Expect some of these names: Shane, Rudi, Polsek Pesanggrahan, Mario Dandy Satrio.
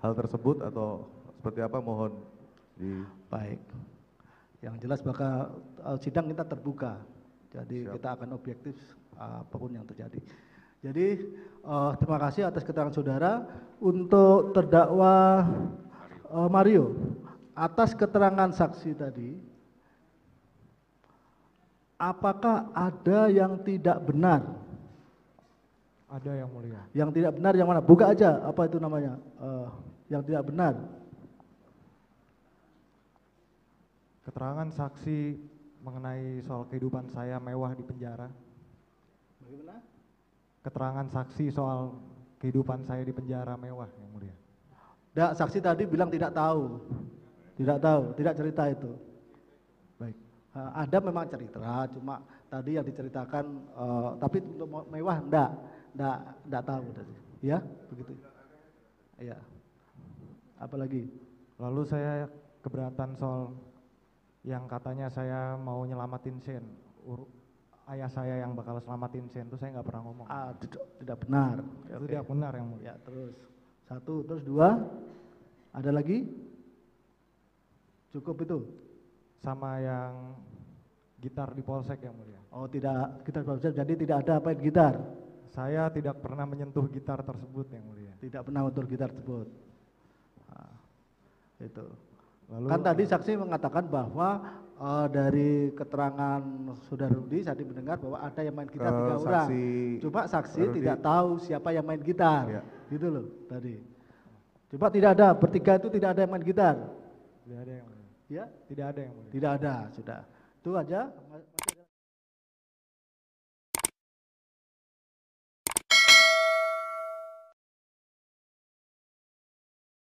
hal tersebut atau seperti apa, mohon di... Baik, yang jelas bakal sidang kita terbuka, jadi siap, kita akan objektif apapun yang terjadi. Jadi terima kasih atas keterangan saudara. Untuk terdakwa Mario, atas keterangan saksi tadi, apakah ada yang tidak benar? Ada, yang mulia. Yang tidak benar yang mana? Buka aja, apa itu namanya? Yang tidak benar. Keterangan saksi mengenai soal kehidupan saya mewah di penjara. Bagaimana? Keterangan saksi soal kehidupan saya di penjara mewah, yang mulia. Tidak, saksi tadi bilang tidak tahu. Tidak tahu, tidak cerita itu. Baik. Ada memang cerita, cuma tadi yang diceritakan, tapi untuk mewah tidak tahu tadi. Ya, begitu. Iya. Apalagi? Lalu saya keberatan soal yang katanya saya mau nyelamatin Shane. Ayah saya yang bakal selamatin Shane, itu saya nggak pernah ngomong. Tidak benar. Itu okay, tidak benar yang mulia. Ya, terus satu, terus dua, ada lagi? Cukup itu? Sama yang gitar di polsek yang mulia. Oh tidak, gitar di polsek, jadi tidak ada apa gitar? Saya tidak pernah menyentuh gitar tersebut yang mulia. Tidak pernah menyentuh gitar tersebut. Nah, itu. Lalu, kan tadi saksi mengatakan bahwa dari keterangan saudara Rudi tadi mendengar bahwa ada yang main gitar 3 orang. Coba saksi Rudi tidak tahu siapa yang main gitar, ya, gitu loh tadi. Coba tidak ada, bertiga itu tidak ada yang main gitar. Tidak ada yang mulia. Ya, tidak ada yang mulia. Tidak ada, sudah. Itu aja.